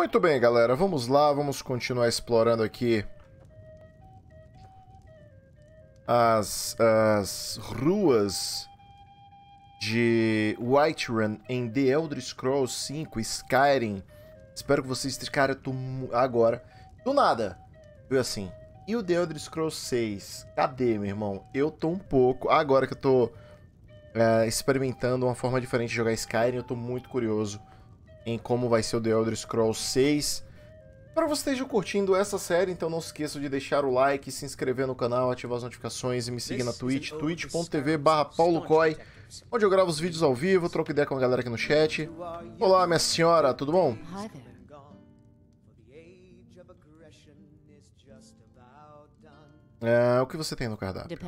Muito bem, galera. Vamos lá, vamos continuar explorando aqui as ruas de Whiterun em The Elder Scrolls 5 Skyrim. Espero que vocês... Cara, eu tô... Agora... Do nada! Eu assim... E o The Elder Scrolls 6? Cadê, meu irmão? Eu tô um pouco... Agora que eu tô experimentando uma forma diferente de jogar Skyrim, eu tô muito curioso em como vai ser o The Elder Scrolls 6. Para vocês que estejam curtindo essa série, então não se esqueçam de deixar o like, se inscrever no canal, ativar as notificações e me seguir na Twitch, twitch.tv/paulocoi, onde eu gravo os vídeos ao vivo, troco ideia com a galera aqui no chat. Olá, minha senhora, tudo bom? O que você tem no cardápio?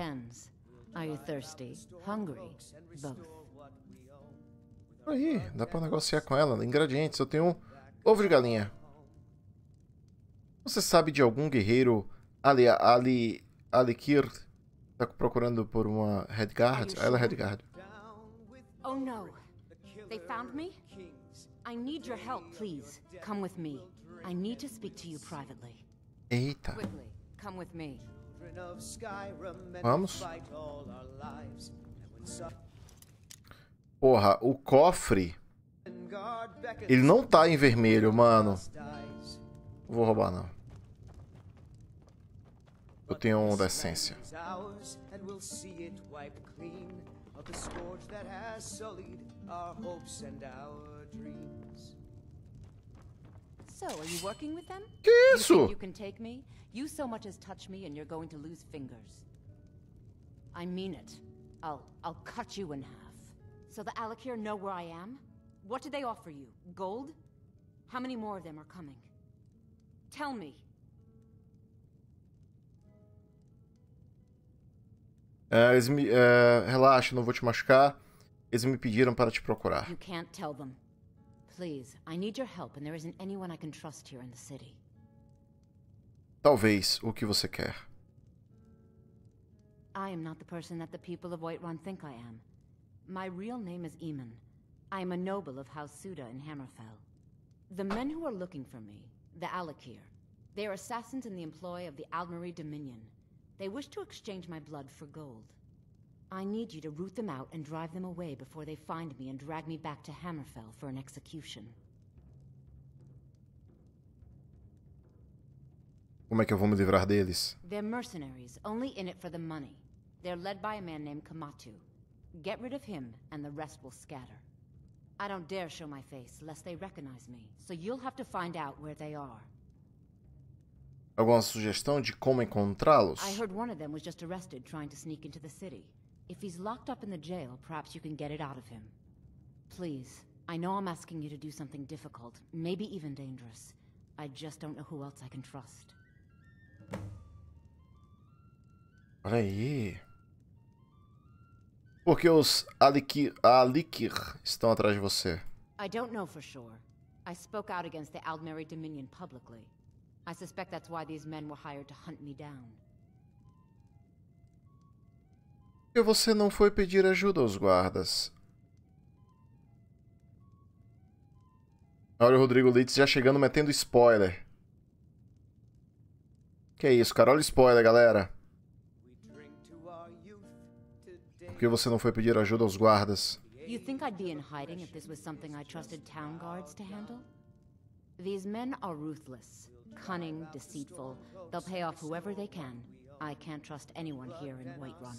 Aí, dá pra negociar com ela. Ingredientes, eu tenho um ovo de galinha. Você sabe de algum guerreiro Alik'r? Tá procurando por uma Redguard? Ela é Redguard. Oh não. They found me? I need your help, please. Come with me. I need to speak to you privately. Eita. Come with me. Vamos. Porra, o cofre, ele não tá em vermelho, mano. Não vou roubar, não. Eu tenho um da essência. Que isso? I'll cut you in half. So the Alik'r know where I am? What do they offer you? Gold? How many more of them are coming? Tell me. Eles me relaxa, não vou te machucar. Eles me pediram para te procurar. You can't tell them. Please, I need your help and there isn't anyone I can trust here in the city. Talvez o que você quer. I am not the person that the people of Whiterun think I am. My real name is Eamon. I am a noble of House Suda in Hammerfell. The men who are looking for me, the Alik'r, they are assassins in the employ of the Aldmeri Dominion. They wish to exchange my blood for gold. I need you to root them out and drive them away before they find me and drag me back to Hammerfell for an execution. Como é que eu vou me livrar deles? They're mercenaries, only in it for the money. They're led by a man named Kematu. Get rid of him, and the rest will scatter. I don't dare show my face, lest they recognize me, so you'll have to find out where they are. Alguma sugestão de como encontrá-los? I heard one of them was just arrested trying to sneak into the city. If he's locked up in the jail, perhaps you can get it out of him. Please, I know I'm asking you to do something difficult, maybe even dangerous. I just don't know who else I can trust. Olha aí. Porque os Alik'r estão atrás de você. I don't know for sure. I spoke out against the Aldmeri Dominion publicly. I suspect that's why these men were hired to hunt me down. Por que você não foi pedir ajuda aos guardas? Olha o Rodrigo Litz já chegando metendo spoiler. Que isso, cara? Olha o spoiler, galera. Por que você não foi pedir ajuda aos guardas? You think I'd be in hiding if this was something I trusted town guards to handle? These men are ruthless, cunning, deceitful. They'll pay off whoever they can. I can't trust anyone here in Whiterun.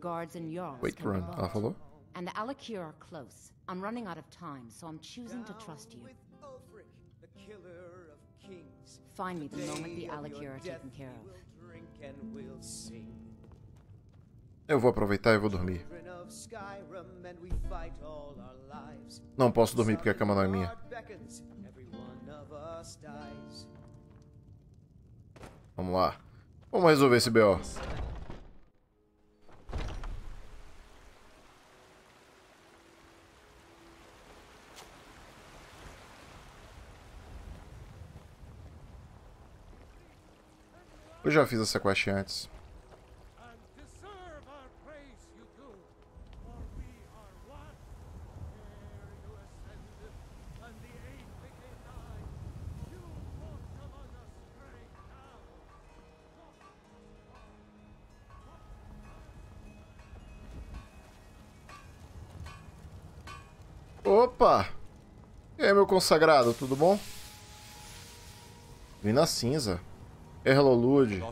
Guards and yards. Whiterun, ela falou? And the Alik'r are close. I'm running out of time, so I'm choosing to trust you. Find me the moment the Alik'r are taken care of. Eu vou aproveitar e vou dormir. Não posso dormir porque a cama não é minha. Vamos lá. Vamos resolver esse BO. Eu já fiz essa quest antes. Opa! E aí, meu consagrado, tudo bom? Vim na cinza. Eorlund.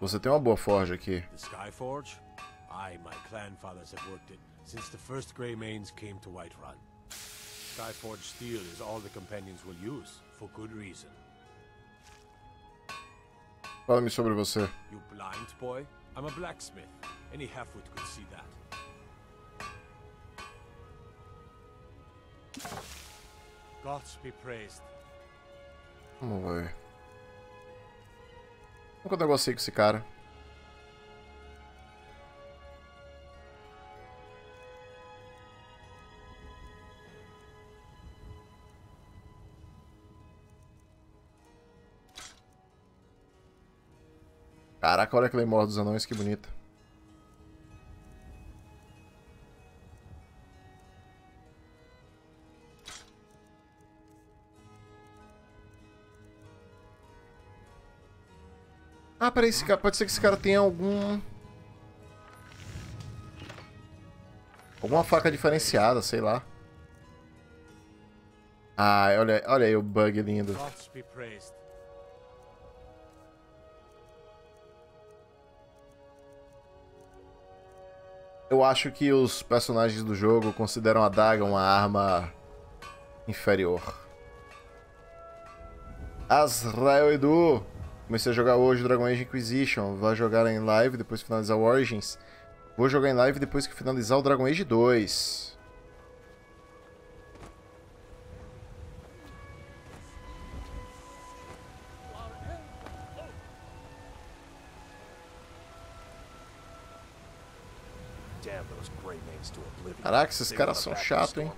Você tem uma boa forja aqui. The Skyforge? I, my clan fathers have worked it since the first Grey Mains came to Whiterun. Skyforge steel is all the companions will use for good reason. Fala-me sobre você. You blind boy? I'm a blacksmith. Any halfwit could see that. Gods be praised. Vamos ver. Nunca negociei com esse cara. Caraca, olha a Claymore dos anões, que bonita. Ah, peraí, esse cara, pode ser que esse cara tenha alguma faca diferenciada, sei lá. Ah, olha aí o bug lindo. Eu acho que os personagens do jogo consideram a daga uma arma inferior. Azrael Edu! Comecei a jogar hoje Dragon Age Inquisition. Vai jogar em live depois que finalizar o Origins. Vou jogar em live depois que finalizar o Dragon Age 2. Caraca, esses caras são chatos, hein?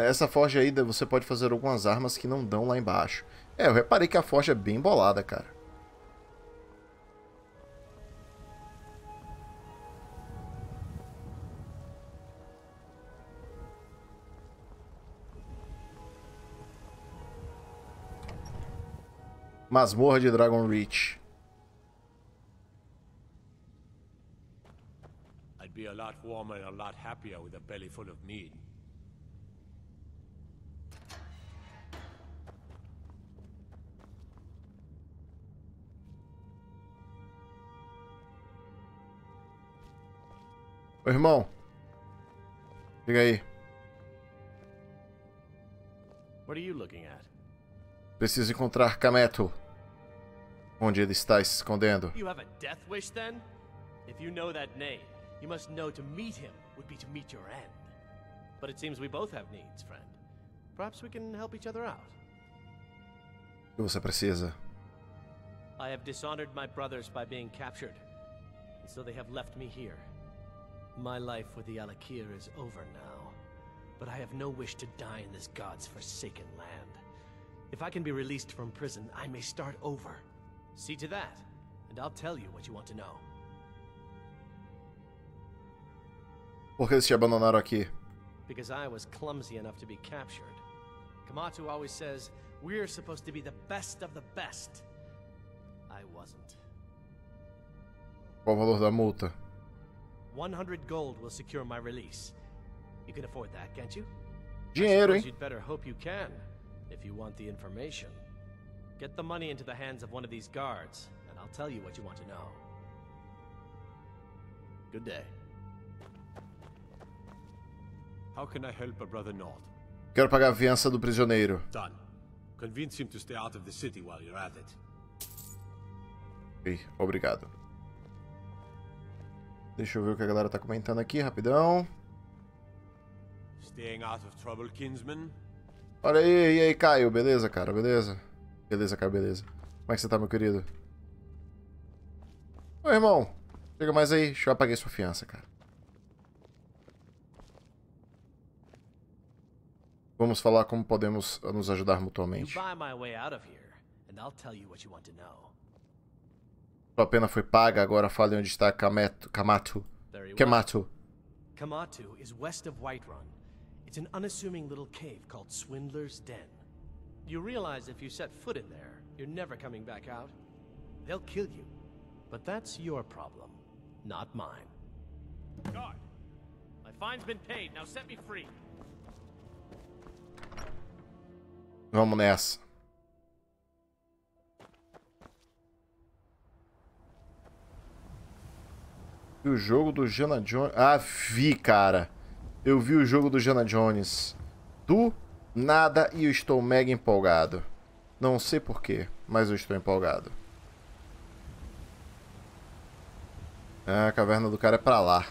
Essa forja aí, você pode fazer algumas armas que não dão lá embaixo. É, eu reparei que a forja é bem bolada, cara. Masmorra de Dragon Reach. I'd be a lot warmer and a lot happier with a belly full of meat. Ô irmão, diga aí. What are you looking at? Preciso encontrar Kematu. Onde ele está se escondendo? You have a death wish then? If you know that name, you must know to meet him would be to meet your end. But it seems we both have needs, friend. Perhaps we can help each other out. O que você precisa? I have dishonored my brothers by being captured. And so they have left me here. My life with the Alik'r is over now. But I have no wish to die in this god's forsaken land. If I can be released from prison, I may start over. See to that, and I'll tell you what you want to know. Por que eles te abandonaram aqui? Because I was clumsy enough to be captured. Kematu always says we're supposed to be the best of the best. I wasn't. Qual o valor da multa? 100 gold will secure my release. You can afford that, can't you? Dinheiro, hein? You'd better hope you can. If you want the information, get the money into the hands of one of these guards, and I'll tell you what you want to know. Good day. How can I help a brother Nord? Quero pagar a fiança do prisioneiro. Done. Convince him to stay out of the city while you're at it. Obrigado. Deixa eu ver o que a galera tá comentando aqui, rapidão. Staying out of trouble, kinsman. Olha aí, e aí, Caio? Beleza, cara? Beleza? Beleza, Caio, beleza. Como é que você tá, meu querido? Ô, irmão. Chega mais aí. Deixa eu apagar sua fiança, cara. Vamos falar como podemos nos ajudar mutuamente. Sua pena foi paga, agora fale onde está Kematu. Kematu. Kematu is west of Whiterun. It's an unassuming little cave called Swindler's Den. You realize if you set foot in there, You're never coming back out. They'll kill you. But that's your problem, not mine. Guard! My fine's been paid, now set me free. Vamos nessa. O jogo do Jana Jones. Ah, vi, cara. Eu vi o jogo do Jana Jones do nada e eu estou mega empolgado. Não sei porquê, mas eu estou empolgado. Ah, a caverna do cara é pra lá.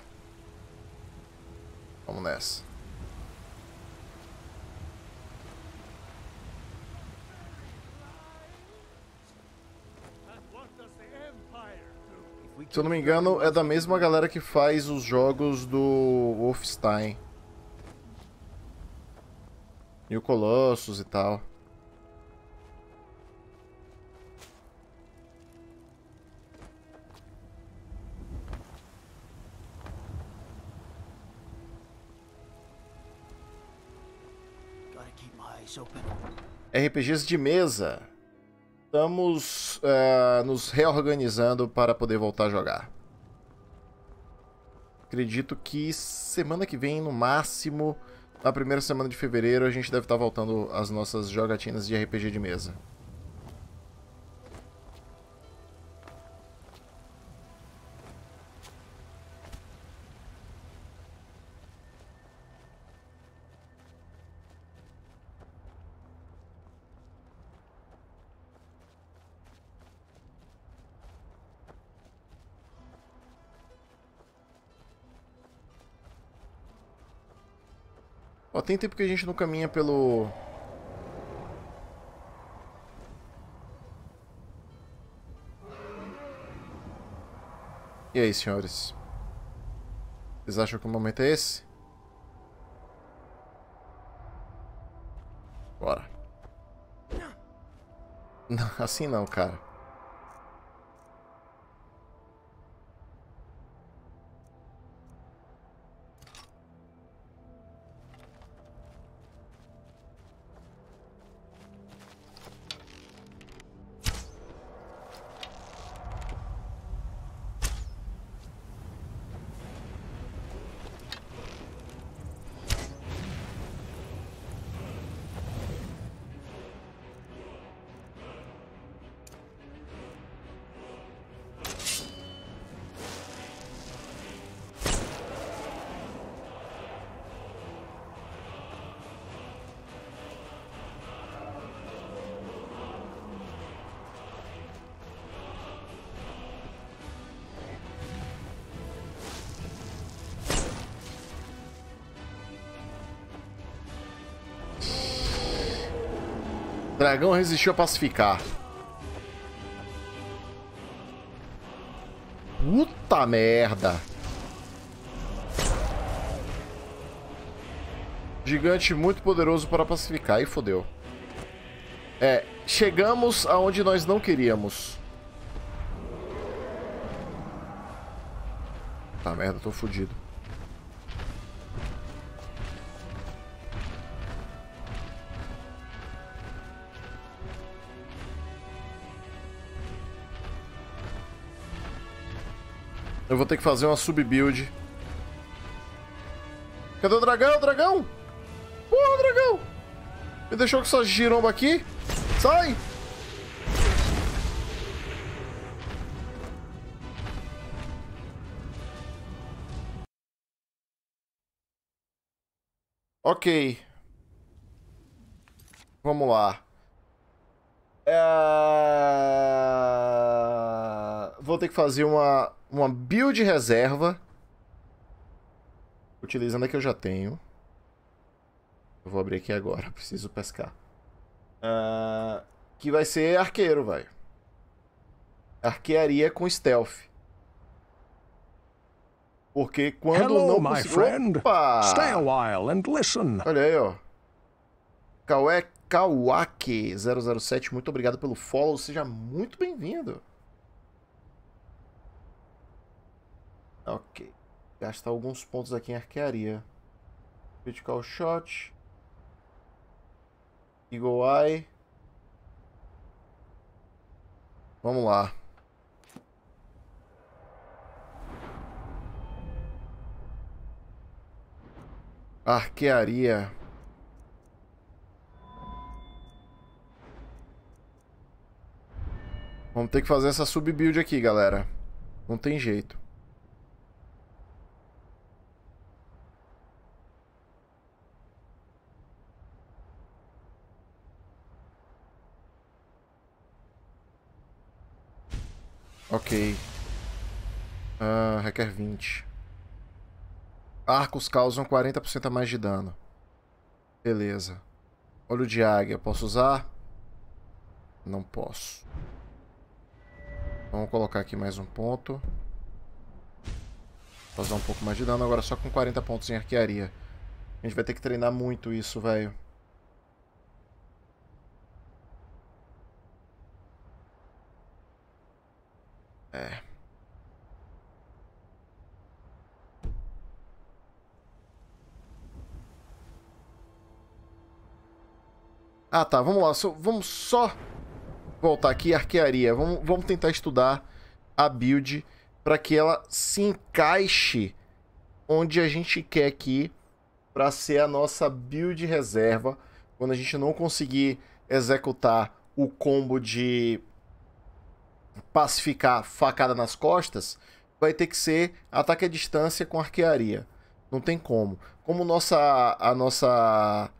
Vamos nessa. Se eu não me engano, é da mesma galera que faz os jogos do Wolfenstein New Colossus e tal. RPGs de mesa. Estamos nos reorganizando para poder voltar a jogar. Acredito que semana que vem, no máximo, na primeira semana de fevereiro, a gente deve estar voltando às nossas jogatinas de RPG de mesa. Ó, tem tempo que a gente não caminha pelo... E aí, senhores? Vocês acham que o momento é esse? Bora. Não, assim não, cara. Dragão resistiu a pacificar. Puta merda. Gigante muito poderoso para pacificar. E fodeu. É, chegamos aonde nós não queríamos. Puta merda, tô fudido. Eu vou ter que fazer uma sub-build. Cadê o dragão? Dragão! Porra, dragão! Me deixou com essa giromba aqui? Sai! Ok. Vamos lá. Vou ter que fazer uma build reserva. Utilizando a que eu já tenho. Eu vou abrir aqui agora. Preciso pescar. Que vai ser arqueiro, vai. Arquearia com stealth. Porque quando não consigo... Opa! Stay a while and listen. Olha aí, ó. Kawaki007, muito obrigado pelo follow. Seja muito bem-vindo. Ok. Gastar alguns pontos aqui em arquearia. Critical Shot. Eagle Eye. Vamos lá. Arquearia. Vamos ter que fazer essa sub-build aqui, galera. Não tem jeito. Ok. Requer 20. Arcos causam 40% a mais de dano. Beleza. Olho de águia. Posso usar? Não posso. Vamos colocar aqui mais um ponto. Causar um pouco mais de dano. Agora só com 40 pontos em arquearia. A gente vai ter que treinar muito isso, velho. É... Ah, tá. Vamos lá. Vamos só voltar aqui. Arquearia. Vamos tentar estudar a build para que ela se encaixe onde a gente quer aqui para ser a nossa build reserva. Quando a gente não conseguir executar o combo de pacificar facada nas costas, vai ter que ser ataque à distância com arquearia. Não tem como. Como a nossa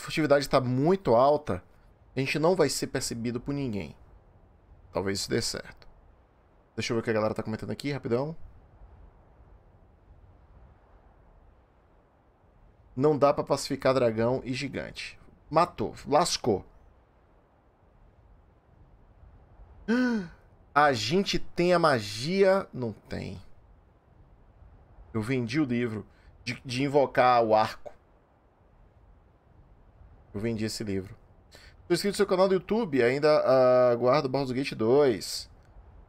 furtividade está muito alta, a gente não vai ser percebido por ninguém. Talvez isso dê certo. Deixa eu ver o que a galera tá comentando aqui, rapidão. Não dá pra pacificar dragão e gigante. Matou, lascou. A gente tem a magia? Não tem. Eu vendi o livro de invocar o arco. Eu vendi esse livro. Estou inscrito no seu canal do YouTube. Ainda aguardo o Baldur's Gate 2.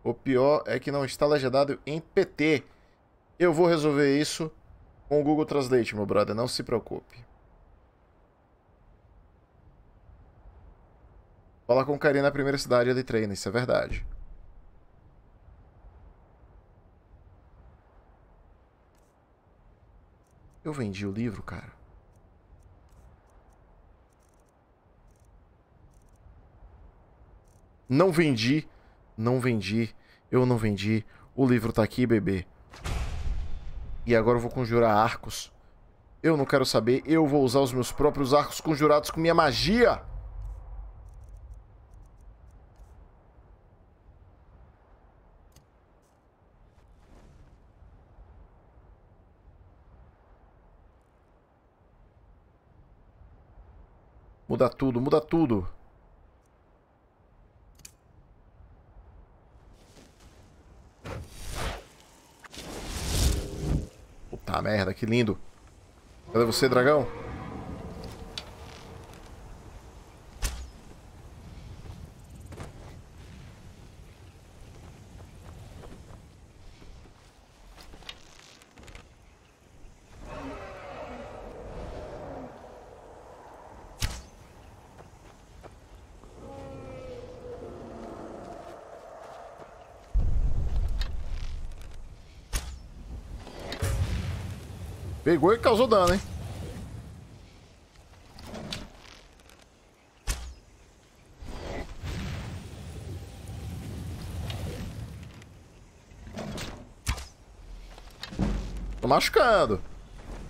O pior é que não está legendado em PT. Eu vou resolver isso com o Google Translate, meu brother. Não se preocupe. Fala com o Karina na primeira cidade de treino. Isso é verdade. Eu vendi o livro, cara. Não vendi, não vendi, eu não vendi. O livro tá aqui, bebê. E agora eu vou conjurar arcos. Eu não quero saber, eu vou usar os meus próprios arcos conjurados com minha magia. Muda tudo, muda tudo. Puta merda, que lindo. Cadê você, dragão? Pegou e causou dano, hein? Tô machucando.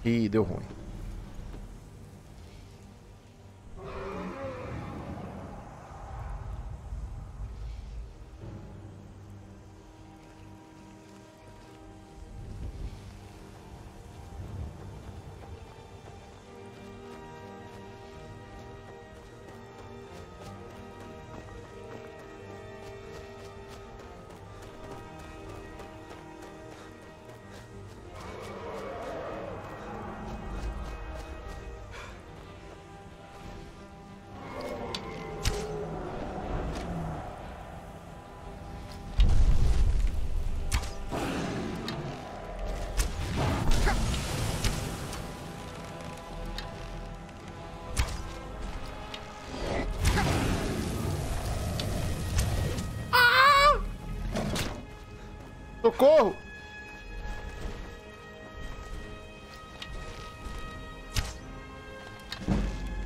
Ih, deu ruim. Socorro!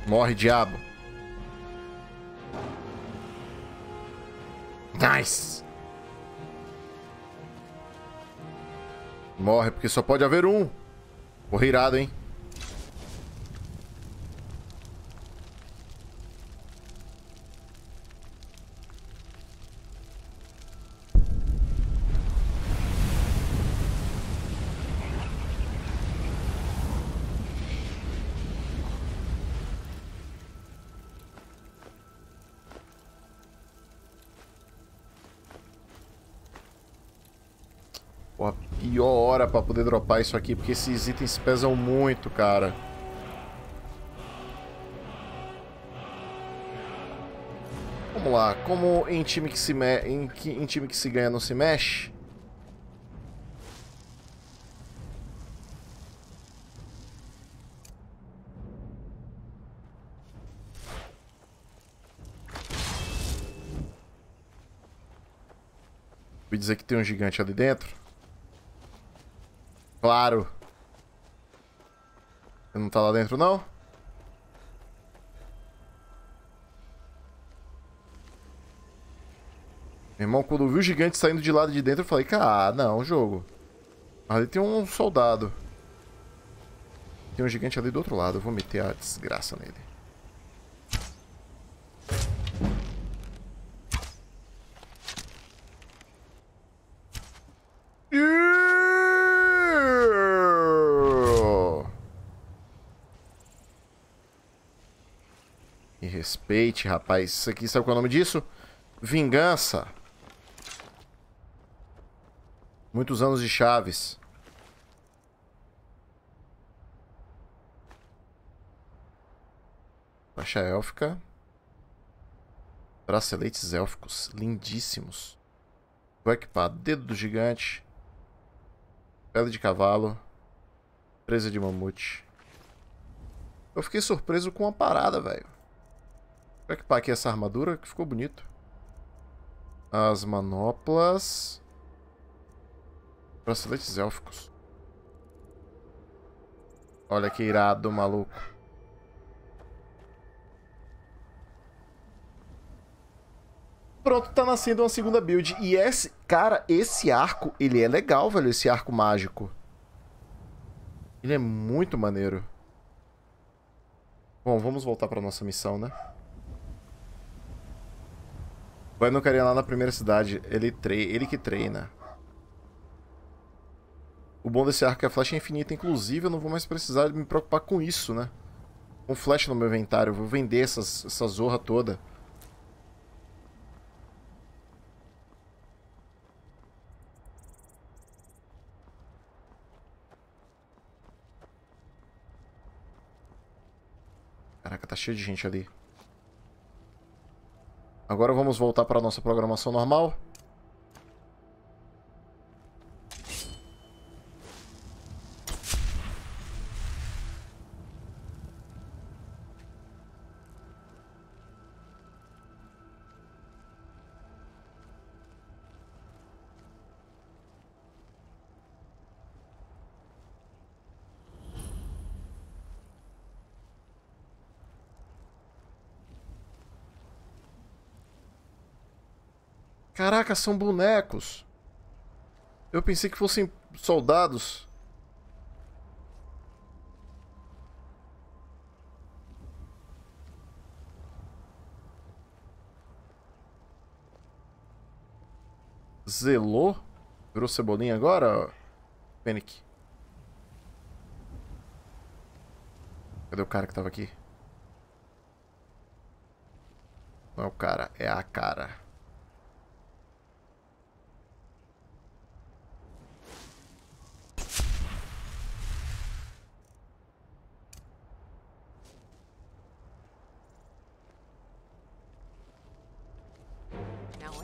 Morre, diabo. Nice! Morre, porque só pode haver um. Morri irado, hein? Hora pra poder dropar isso aqui, porque esses itens pesam muito, cara. Vamos lá, como em time que se ganha não se mexe. Vou dizer que tem um gigante ali dentro. Claro. Ele não tá lá dentro, não? Meu irmão, quando eu vi o gigante saindo de lado de dentro, eu falei, ah, não, jogo. Ali tem um soldado. Tem um gigante ali do outro lado. Eu vou meter a desgraça nele. Respeite, rapaz. Isso aqui, sabe qual é o nome disso? Vingança. Muitos anos de Chaves. Faixa élfica. Braceletes élficos. Lindíssimos. Vou equipar dedo do gigante. Pele de cavalo. Presa de mamute. Eu fiquei surpreso com uma parada, velho. Vou equipar aqui essa armadura, que ficou bonito. As manoplas. Braceletes élficos. Olha que irado, maluco. Pronto, tá nascendo uma segunda build. E esse, cara, esse arco, ele é legal, velho, esse arco mágico. Ele é muito maneiro. Bom, vamos voltar pra nossa missão, né? Vai no carinha lá na primeira cidade, ele que treina. O bom desse arco é a flecha infinita, inclusive eu não vou mais precisar me preocupar com isso, né? Com flecha no meu inventário, eu vou vender essa zorra toda. Caraca, tá cheio de gente ali. Agora vamos voltar para a nossa programação normal. Caraca, são bonecos. Eu pensei que fossem soldados. Zelou? Virou cebolinha agora? Panic. Cadê o cara que tava aqui? Não é o cara, é a cara.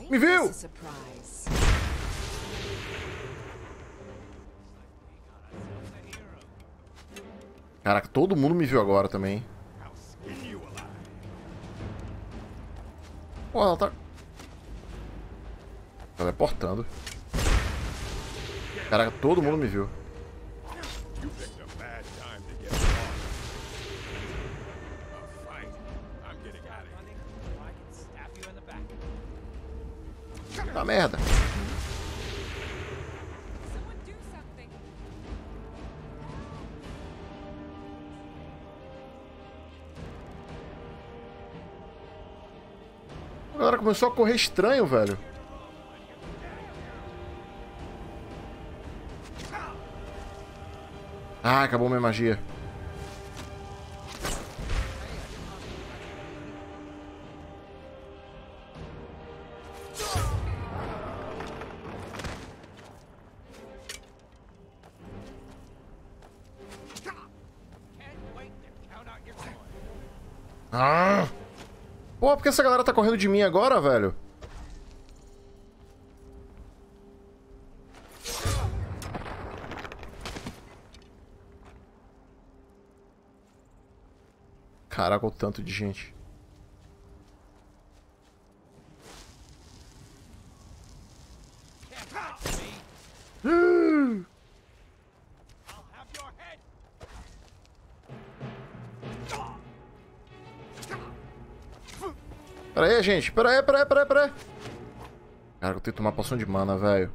Me viu! Caraca, todo mundo me viu agora também. Pô, ela tá teleportando. Caraca, todo mundo me viu. Tá merda. A galera começou a correr estranho, velho. Ah, acabou minha magia. Pô, por que essa galera tá correndo de mim agora, velho? Caraca, o tanto de gente. Pera aí, gente. Pera aí. Cara, eu tenho que tomar poção de mana, velho.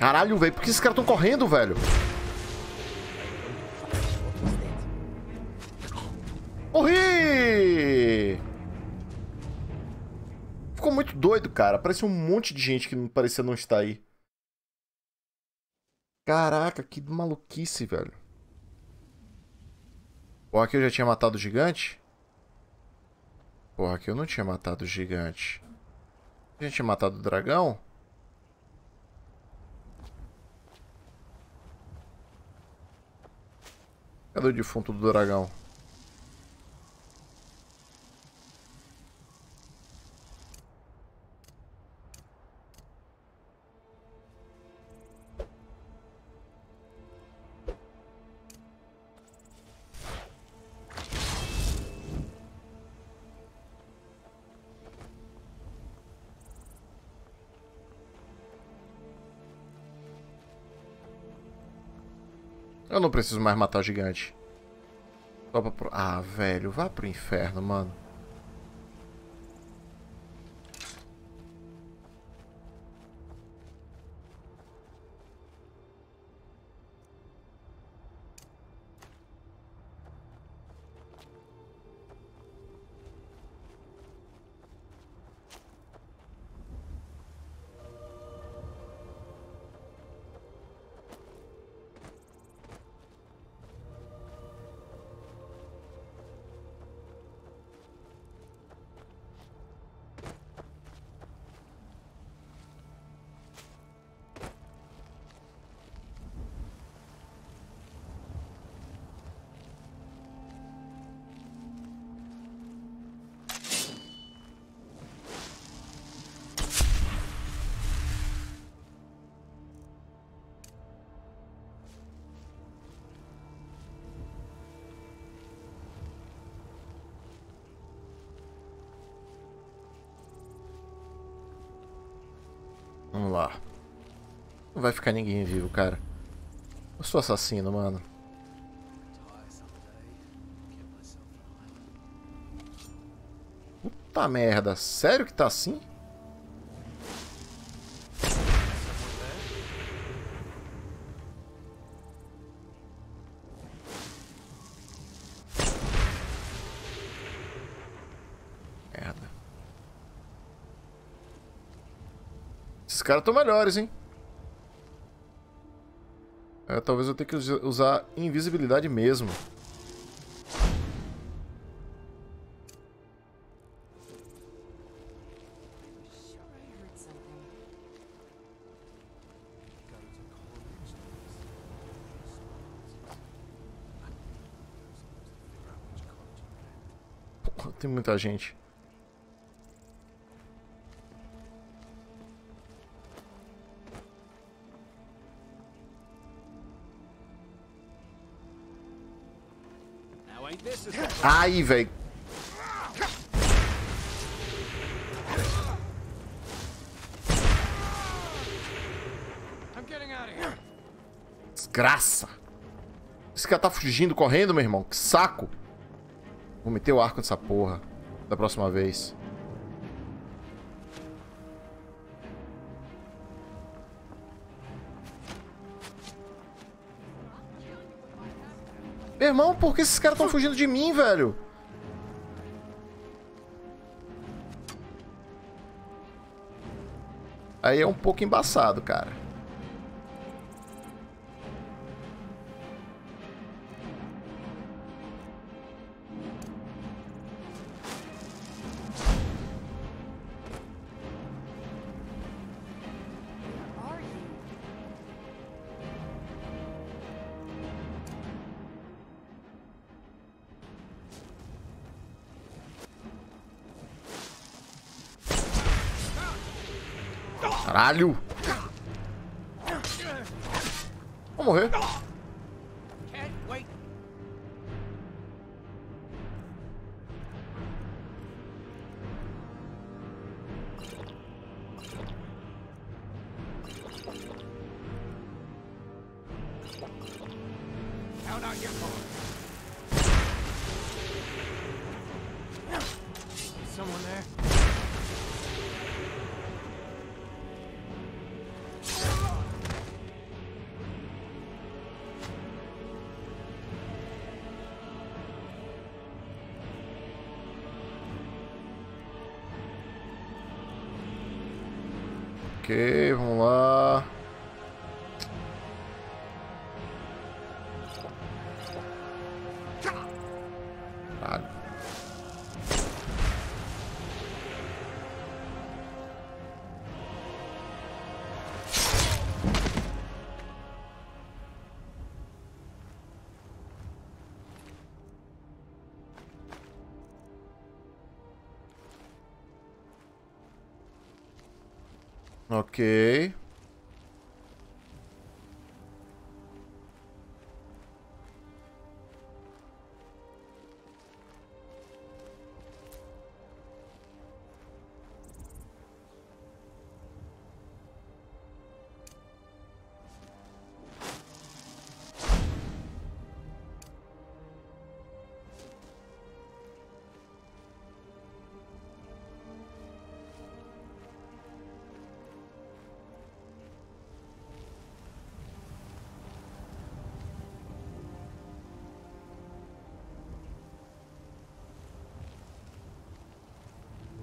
Caralho, velho. Por que esses caras estão correndo, velho? Morri! Ficou muito doido, cara. Parecia um monte de gente que não parecia não estar aí. Caraca, que maluquice, velho. Porra, aqui eu já tinha matado o gigante? Porra, aqui eu não tinha matado o gigante. A gente tinha matado o dragão? Cadê o defunto do dragão? Eu não preciso mais matar o gigante. Só pra... Ah, velho, vá pro inferno, mano. Vamos lá. Não vai ficar ninguém vivo, cara. Eu sou assassino, mano. Puta merda. Sério que tá assim? Os caras estão melhores, hein? É, talvez eu tenha que usar invisibilidade mesmo. Porra, tem muita gente. Ai, velho. Desgraça. Esse cara tá fugindo, correndo, meu irmão. Que saco. Vou meter o arco nessa porra da próxima vez. Meu irmão, por que esses caras estão fugindo de mim, velho? Aí é um pouco embaçado, cara. Caralho! Vou morrer. Ok, vamos lá. Caralho. Ok.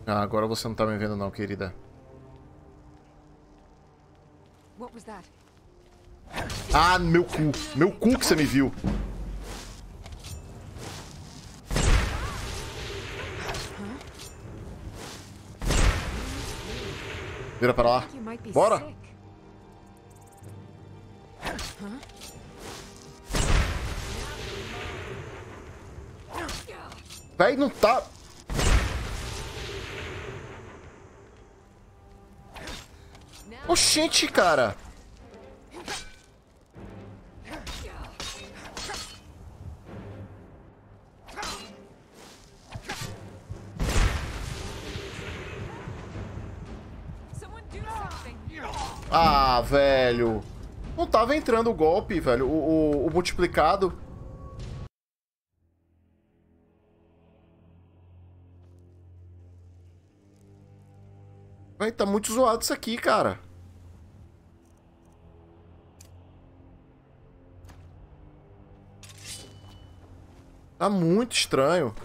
Ah, agora você não tá me vendo não, querida. Ah, meu cu! Meu cu que você me viu! Vira para lá. Bora! Véi, não tá... Oxente, cara! Ah, velho! Não tava entrando o golpe, velho. O multiplicado. Véi, tá muito zoado isso aqui, cara. Tá muito estranho.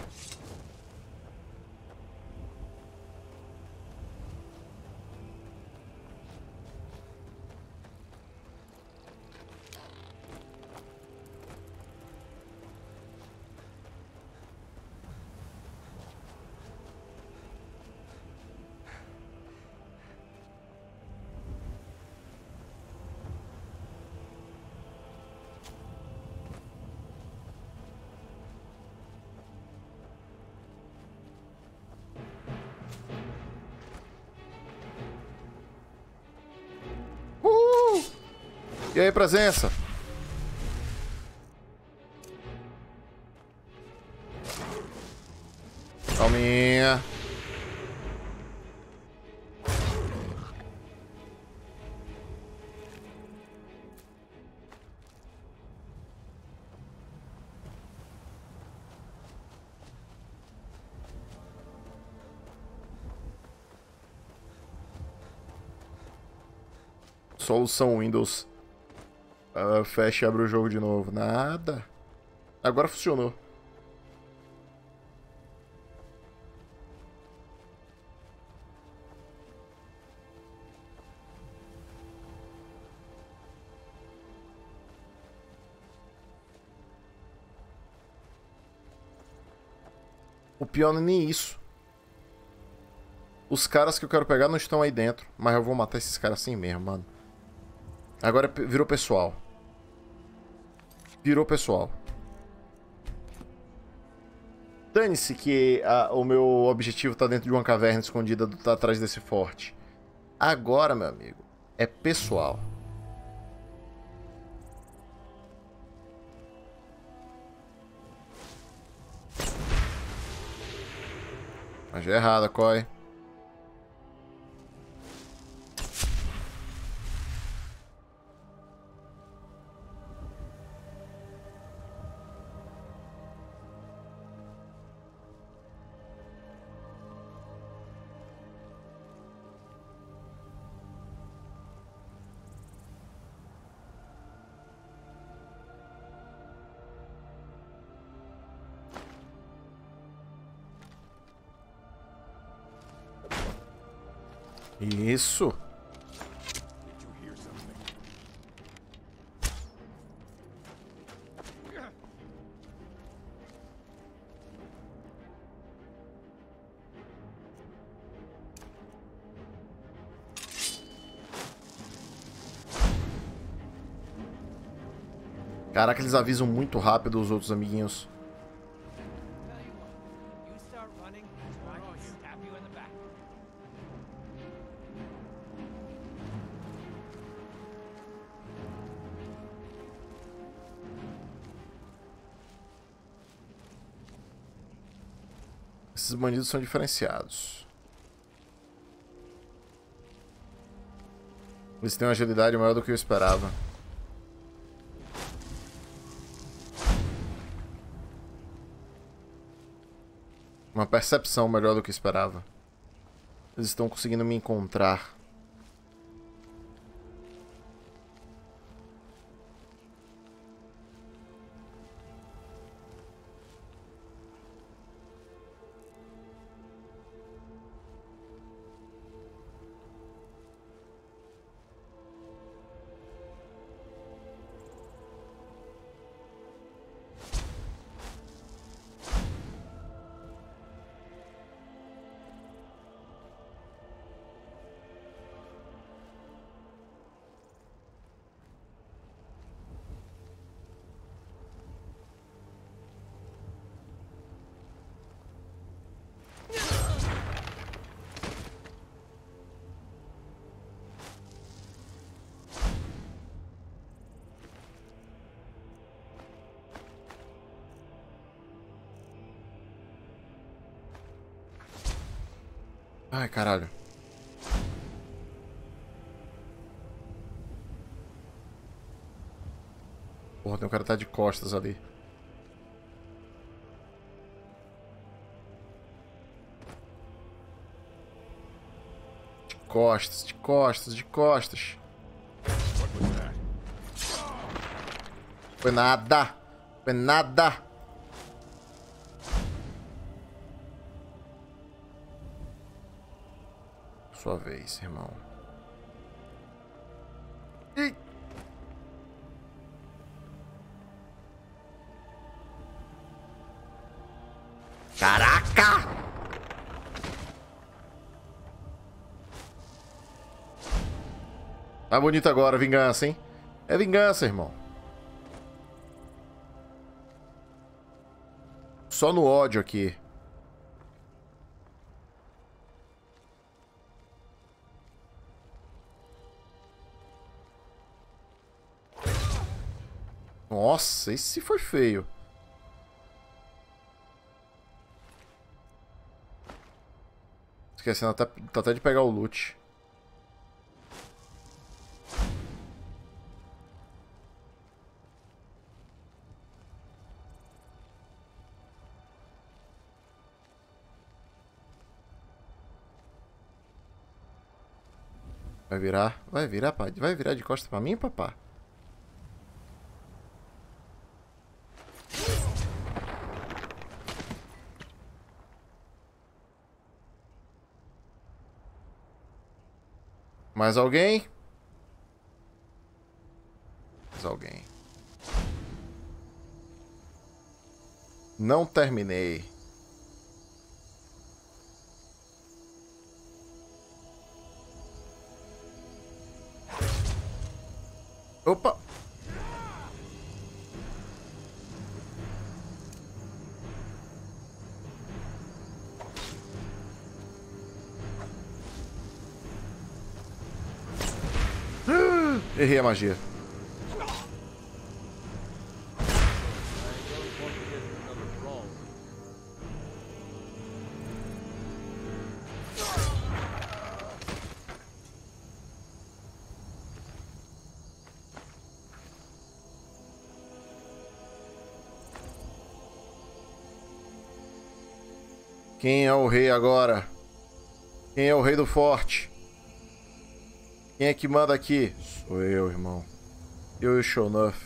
E aí, presença? Calminha. Solução Windows. Fecha e abre o jogo de novo. Nada. Agora funcionou. O pior não é nem isso. Os caras que eu quero pegar não estão aí dentro. Mas eu vou matar esses caras assim mesmo, mano. Agora virou pessoal. Virou pessoal. Dane-se que o meu objetivo tá dentro de uma caverna escondida atrás desse forte. Agora, meu amigo, é pessoal. Mas é errada, coi. Isso. Caraca, eles avisam muito rápido os outros amiguinhos. Esses bandidos são diferenciados. Eles têm uma agilidade maior do que eu esperava. Uma percepção melhor do que eu esperava. Eles estão conseguindo me encontrar. Ai, caralho. Porra, tem um cara que tá de costas ali. De costas, de costas, de costas. Foi nada. Foi nada. Sua vez, irmão. Ih. Caraca! Tá bonito agora, vingança, hein? É vingança, irmão. Só no ódio aqui. Nossa, esse foi feio. esquecendo até de pegar o loot. Vai virar, pai. Vai virar de costas pra mim, papá? Mais alguém? Mais alguém. Não terminei. Opa! Errei a magia. Quem é o rei agora? Quem é o rei do forte? Quem é que manda aqui? Sou eu, irmão. Eu e o Shonuff.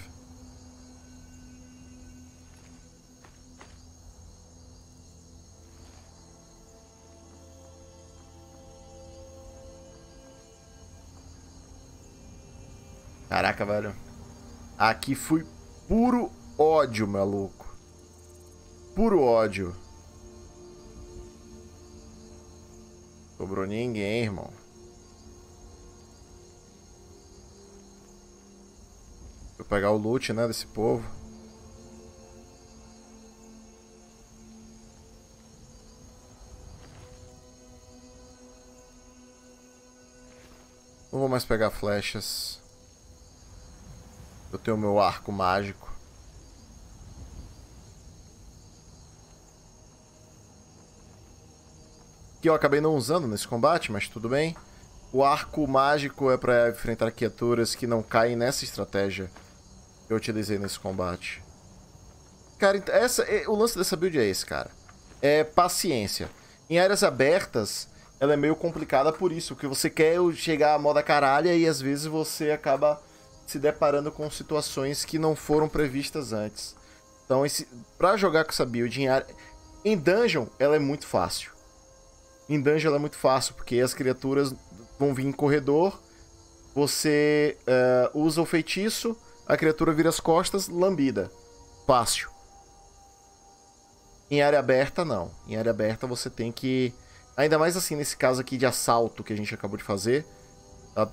Caraca, velho. Aqui foi puro ódio, maluco. Puro ódio. Sobrou ninguém, irmão. Vou pegar o loot, né, desse povo. Não vou mais pegar flechas. Eu tenho meu arco mágico. Que eu acabei não usando nesse combate, mas tudo bem. O arco mágico é para enfrentar criaturas que não caem nessa estratégia que eu utilizei nesse combate. Cara, o lance dessa build é esse, cara. É paciência. Em áreas abertas, ela é meio complicada por isso. Porque você quer chegar à moda caralha e às vezes você acaba se deparando com situações que não foram previstas antes. Então, para jogar com essa build em área... Em dungeon, ela é muito fácil. Em dungeon ela é muito fácil, porque as criaturas vão vir em corredor, você usa o feitiço, a criatura vira as costas, lambida. Fácil. Em área aberta, não. Em área aberta você tem que... Ainda mais assim, nesse caso aqui de assalto que a gente acabou de fazer, ela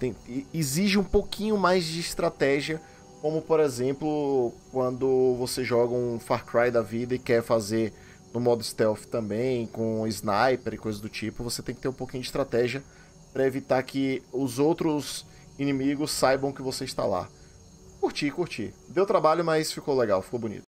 exige um pouquinho mais de estratégia, como, por exemplo, quando você joga um Far Cry da vida e quer fazer... No modo stealth também, com sniper e coisa do tipo, você tem que ter um pouquinho de estratégia para evitar que os outros inimigos saibam que você está lá. Curti. Deu trabalho, mas ficou legal, ficou bonito.